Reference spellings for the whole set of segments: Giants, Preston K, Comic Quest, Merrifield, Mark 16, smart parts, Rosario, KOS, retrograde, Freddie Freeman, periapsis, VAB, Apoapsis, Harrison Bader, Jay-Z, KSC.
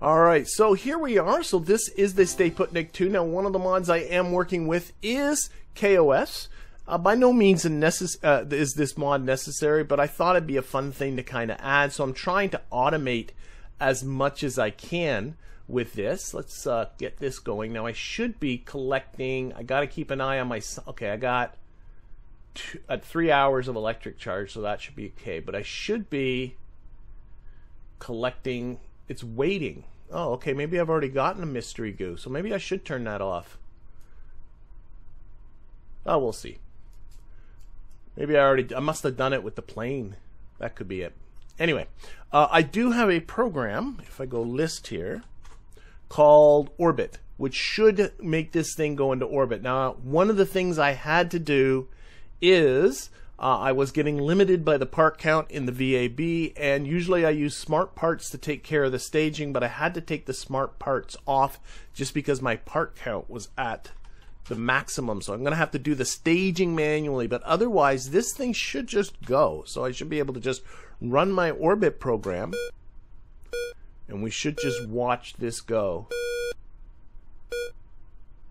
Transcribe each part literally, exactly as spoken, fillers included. Alright, so here we are. So this is the Stay Put Nick two. Now, one of the mods I am working with is K O S. Uh, by no means uh, is this mod necessary, but I thought it'd be a fun thing to kind of add. So I'm trying to automate as much as I can with this. Let's uh, get this going. Now, I should be collecting, I got to keep an eye on my, okay, I got two, uh, three hours of electric charge, so that should be okay. But I should be collecting, it's waiting. Oh, okay, maybe I've already gotten a mystery goo, so maybe I should turn that off. Oh, we'll see. Maybe I already, I must have done it with the plane. That could be it. Anyway, uh, I do have a program, if I go list here, called Orbit, which should make this thing go into orbit. Now, one of the things I had to do is, Uh, I was getting limited by the part count in the V A B, and usually I use smart parts to take care of the staging, but I had to take the smart parts off just because my part count was at the maximum. So I'm going to have to do the staging manually, but otherwise this thing should just go. So I should be able to just run my orbit program, and we should just watch this go.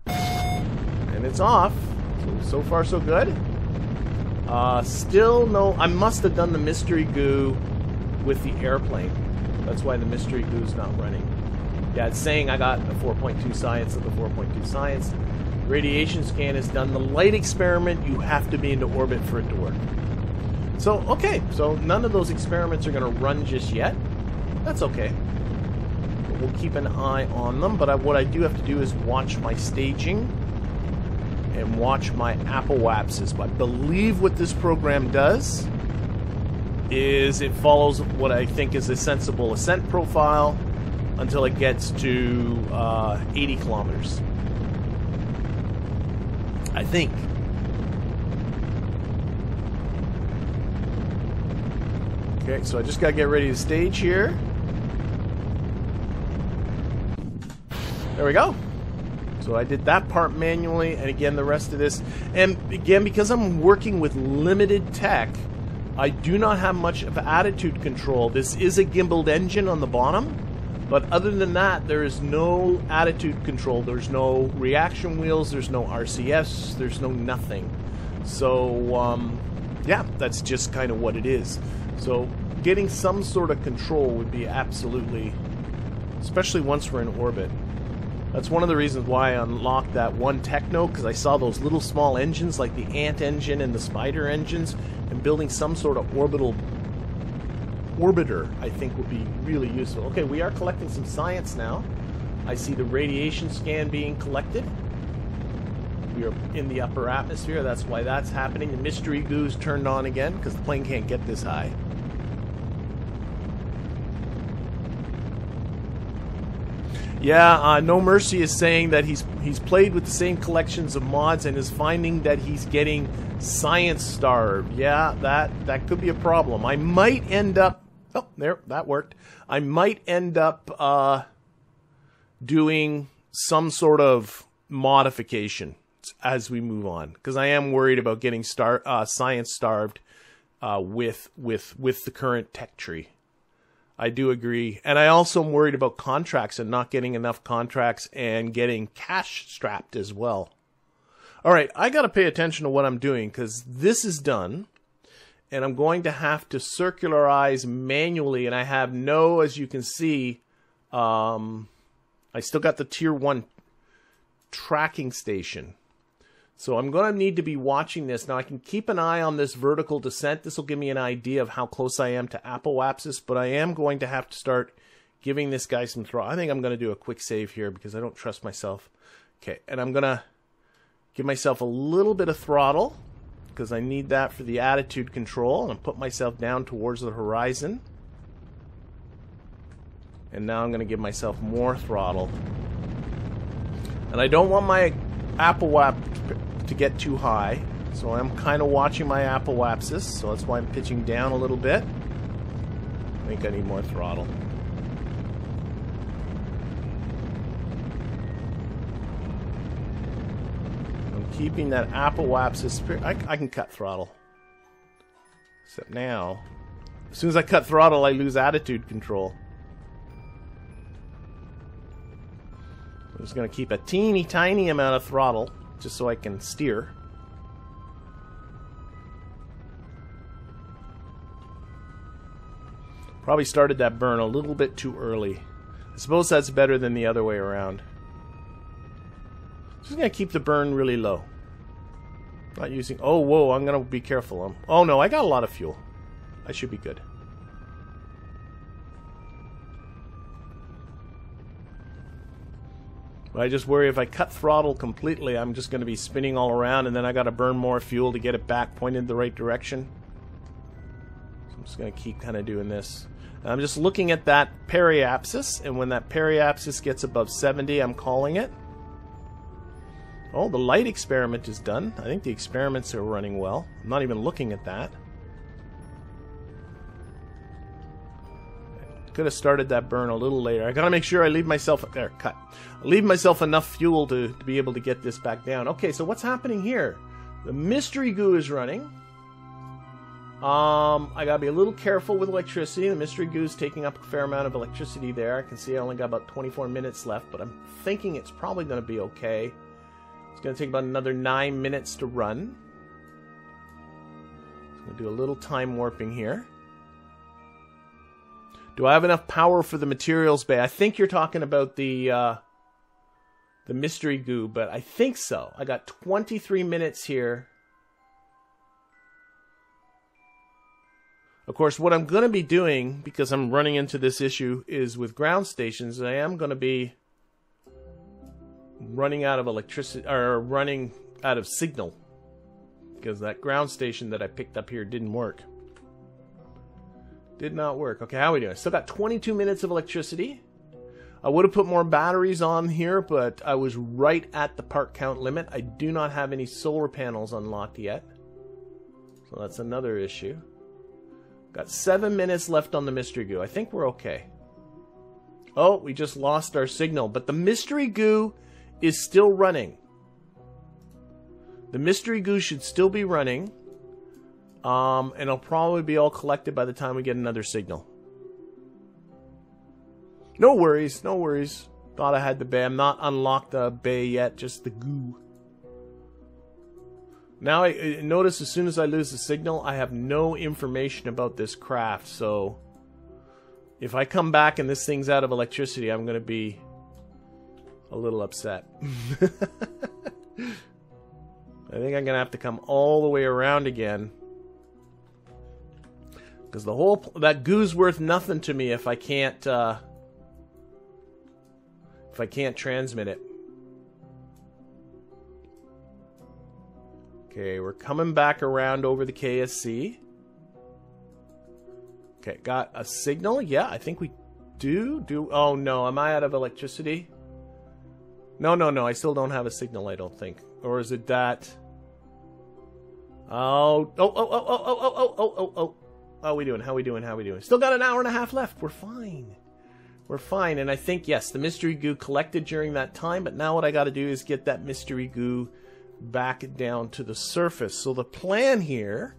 And it's off. So, so far so good. Uh, still no, I must have done the mystery goo with the airplane. That's why the mystery goo's not running. Yeah, it's saying I got a four point two science of the four point two science. Radiation scan is done. The light experiment, you have to be into orbit for it to work. So, okay, so none of those experiments are going to run just yet. That's okay. But we'll keep an eye on them, but I, what I do have to do is watch my staging and watch my Apoapsis. But I believe what this program does is it follows what I think is a sensible ascent profile until it gets to uh, eighty kilometers. I think. Okay, so I just gotta get ready to stage here. There we go. So I did that part manually, and again the rest of this, and again because I'm working with limited tech, I do not have much of attitude control. This is a gimbaled engine on the bottom, but other than that there is no attitude control, there's no reaction wheels, there's no R C S, there's no nothing. So um, yeah, that's just kind of what it is. So getting some sort of control would be absolutely, especially once we're in orbit. That's one of the reasons why I unlocked that one techno, because I saw those little small engines like the ant engine and the spider engines, and building some sort of orbital orbiter I think would be really useful. Okay, we are collecting some science now. I see the radiation scan being collected. We are in the upper atmosphere, that's why that's happening. The mystery goo's turned on again because the plane can't get this high. Yeah, uh, No Mercy is saying that he's he's played with the same collections of mods and is finding that he's getting science starved. Yeah, that that could be a problem. I might end up, oh, there, that worked. I might end up uh, doing some sort of modification as we move on, because I am worried about getting star uh, science starved uh, with with with the current tech tree. I do agree, and I also am worried about contracts and not getting enough contracts and getting cash strapped as well. All right, I got to pay attention to what I'm doing, because this is done, and I'm going to have to circularize manually, and I have no, as you can see, um, I still got the tier one tracking station. So I'm going to need to be watching this. Now I can keep an eye on this vertical descent. This will give me an idea of how close I am to Apoapsis, but I am going to have to start giving this guy some throttle. I think I'm going to do a quick save here because I don't trust myself. Okay, and I'm going to give myself a little bit of throttle because I need that for the attitude control, and put myself down towards the horizon. And now I'm going to give myself more throttle. And I don't want my Apoapsis to get too high, so I'm kind of watching my Apoapsis, so that's why I'm pitching down a little bit. I think I need more throttle. I'm keeping that Apoapsis. I, I can cut throttle. Except now, as soon as I cut throttle, I lose attitude control. I'm just going to keep a teeny tiny amount of throttle just so I can steer. Probably started that burn a little bit too early. I suppose that's better than the other way around. Just going to keep the burn really low. Not using... Oh, whoa, I'm going to be careful. I'm, oh, no, I got a lot of fuel. I should be good. But I just worry if I cut throttle completely, I'm just going to be spinning all around, and then I got to burn more fuel to get it back pointed the right direction. So I'm just going to keep kind of doing this. And I'm just looking at that periapsis, and when that periapsis gets above seventy, I'm calling it. Oh, the light experiment is done. I think the experiments are running well. I'm not even looking at that. Could have started that burn a little later. I gotta make sure I leave myself there. Cut. I leave myself enough fuel to, to be able to get this back down. Okay, so what's happening here? The mystery goo is running. Um, I gotta be a little careful with electricity. The mystery goo is taking up a fair amount of electricity there. I can see I only got about twenty-four minutes left, but I'm thinking it's probably gonna be okay. It's gonna take about another nine minutes to run. I'm gonna do a little time warping here. Do I have enough power for the materials bay? I think you're talking about the uh, the mystery goo, but I think so. I got twenty-three minutes here. Of course, what I'm going to be doing, because I'm running into this issue, is with ground stations, I am going to be running out of electricity, or running out of signal, because that ground station that I picked up here didn't work. Did not work. Okay, how are we doing? Still got twenty-two minutes of electricity. I would have put more batteries on here, but I was right at the part count limit. I do not have any solar panels unlocked yet. So that's another issue. Got seven minutes left on the mystery goo. I think we're okay. Oh, we just lost our signal, but the mystery goo is still running. The mystery goo should still be running. Um, and it'll probably be all collected by the time we get another signal. No worries, no worries. Thought I had the bay. I'm not unlocked the bay yet, just the goo. Now I, I notice as soon as I lose the signal, I have no information about this craft. So if I come back and this thing's out of electricity, I'm going to be a little upset. I think I'm going to have to come all the way around again. Because the whole... that goo's worth nothing to me if I can't, uh... if I can't transmit it. Okay, we're coming back around over the K S C. Okay, got a signal? Yeah, I think we do. Do... Oh, no. Am I out of electricity? No, no, no. I still don't have a signal, I don't think. Or is it that... Oh... Oh, oh, oh, oh, oh, oh, oh, oh, oh. How we doing? How we doing? How we doing? Still got an hour and a half left. We're fine. We're fine. And I think, yes, the mystery goo collected during that time. But now what I got to do is get that mystery goo back down to the surface. So the plan here,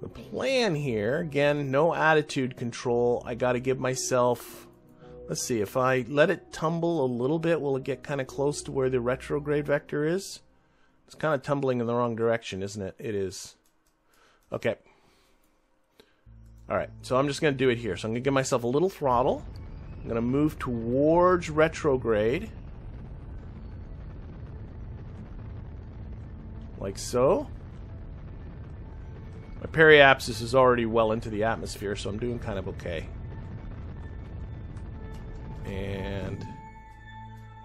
the plan here, again, no attitude control. I got to give myself, let's see, if I let it tumble a little bit, will it get kind of close to where the retrograde vector is? It's kind of tumbling in the wrong direction, isn't it? It is. Okay. Alright, so I'm just going to do it here. So I'm going to give myself a little throttle. I'm going to move towards retrograde. Like so. My periapsis is already well into the atmosphere, so I'm doing kind of okay. And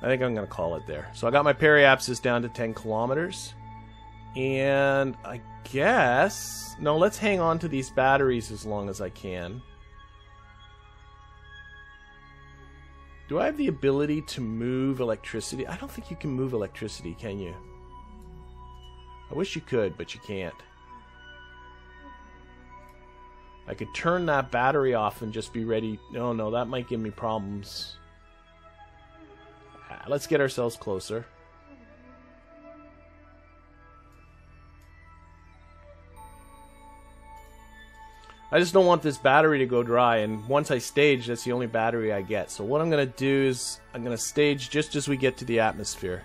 I think I'm going to call it there. So I got my periapsis down to ten kilometers. And I guess... No, let's hang on to these batteries as long as I can. Do I have the ability to move electricity? I don't think you can move electricity, can you? I wish you could, but you can't. I could turn that battery off and just be ready... No, no, that might give me problems. Ah, let's get ourselves closer. I just don't want this battery to go dry, and once I stage, that's the only battery I get. So what I'm going to do is I'm going to stage just as we get to the atmosphere.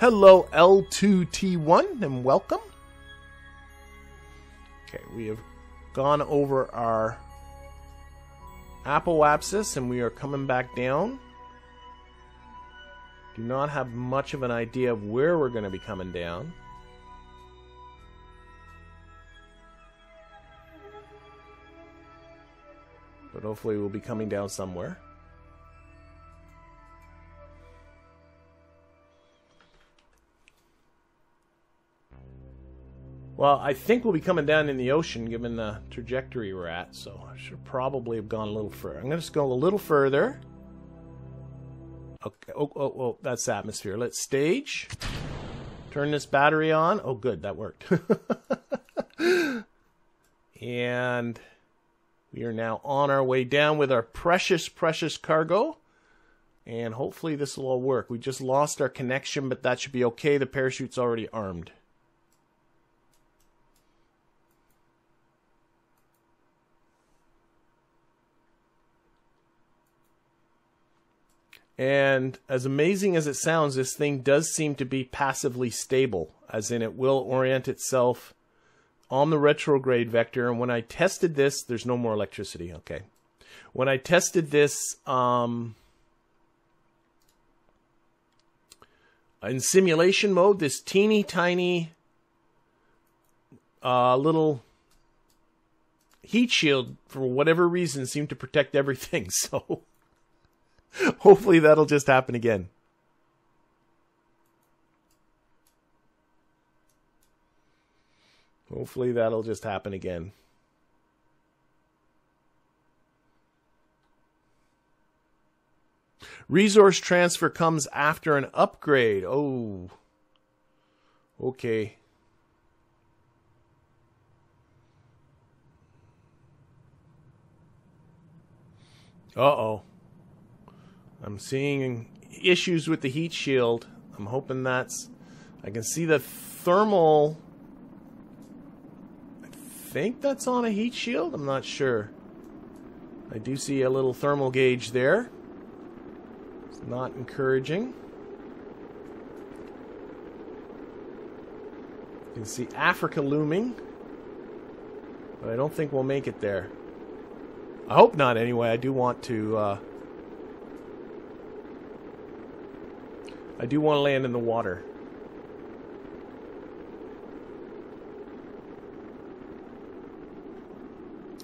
Hello L two T one, and welcome. Okay, we have gone over our apoapsis, and we are coming back down. Do not have much of an idea of where we're going to be coming down. But hopefully we'll be coming down somewhere. Well, I think we'll be coming down in the ocean given the trajectory we're at, so I should probably have gone a little further. I'm going to just go a little further. Okay. Oh, oh, oh, that's atmosphere. Let's stage. Turn this battery on. Oh, good. That worked. And we are now on our way down with our precious, precious cargo. And hopefully this will all work. We just lost our connection, but that should be okay. The parachute's already armed. And as amazing as it sounds, this thing does seem to be passively stable, as in it will orient itself on the retrograde vector. And when I tested this, there's no more electricity. Okay. When I tested this um, in simulation mode, this teeny tiny uh, little heat shield, for whatever reason, seemed to protect everything. So hopefully that'll just happen again. Hopefully that'll just happen again. Resource transfer comes after an upgrade. Oh. Okay. Uh-oh. I'm seeing issues with the heat shield. I'm hoping that's... I can see the thermal... I think that's on a heat shield? I'm not sure. I do see a little thermal gauge there. It's not encouraging. You can see Africa looming. But I don't think we'll make it there. I hope not anyway. I do want to... Uh, I do want to land in the water.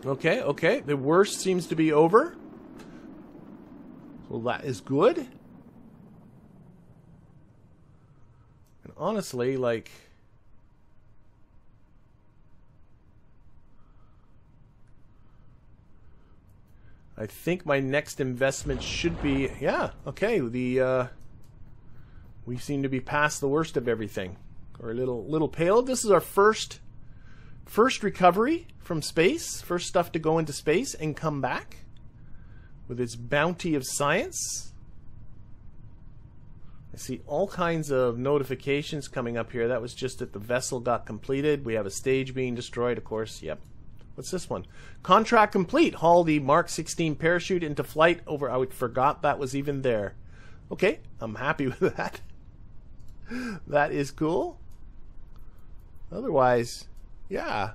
Okay, okay. The worst seems to be over. Well, that is good. And honestly, like... I think my next investment should be... Yeah, okay. The... Uh, We seem to be past the worst of everything. Or a little little pale. This is our first first recovery from space. First stuff to go into space and come back with its bounty of science. I see all kinds of notifications coming up here. That was just that the vessel got completed. We have a stage being destroyed, of course. Yep. What's this one? Contract complete. Haul the Mark sixteen parachute into flight over... I forgot that was even there. Okay, I'm happy with that. That is cool. Otherwise, yeah.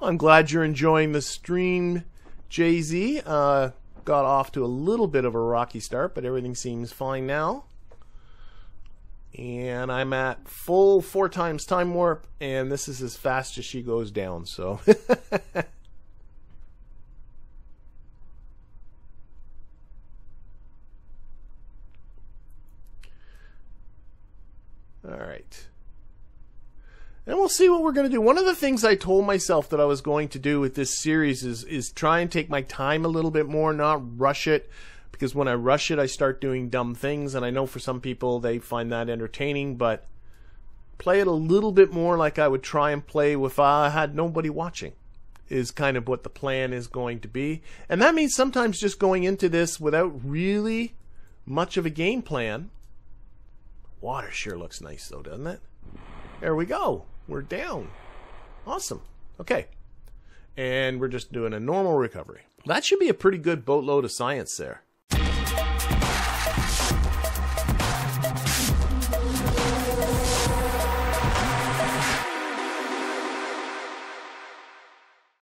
Well, I'm glad you're enjoying the stream, Jay-Z. Uh, got off to a little bit of a rocky start, but everything seems fine now. And I'm at full four times time warp, and this is as fast as she goes down, so. Alright. And we'll see what we're going to do. One of the things I told myself that I was going to do with this series is, is try and take my time a little bit more, not rush it. Because when I rush it, I start doing dumb things. And I know for some people, they find that entertaining. But play it a little bit more like I would try and play if I had nobody watching. Is kind of what the plan is going to be. And that means sometimes just going into this without really much of a game plan. Water sure looks nice though, doesn't it? There we go. We're down. Awesome. Okay. and we're just doing a normal recovery. That should be a pretty good boatload of science there.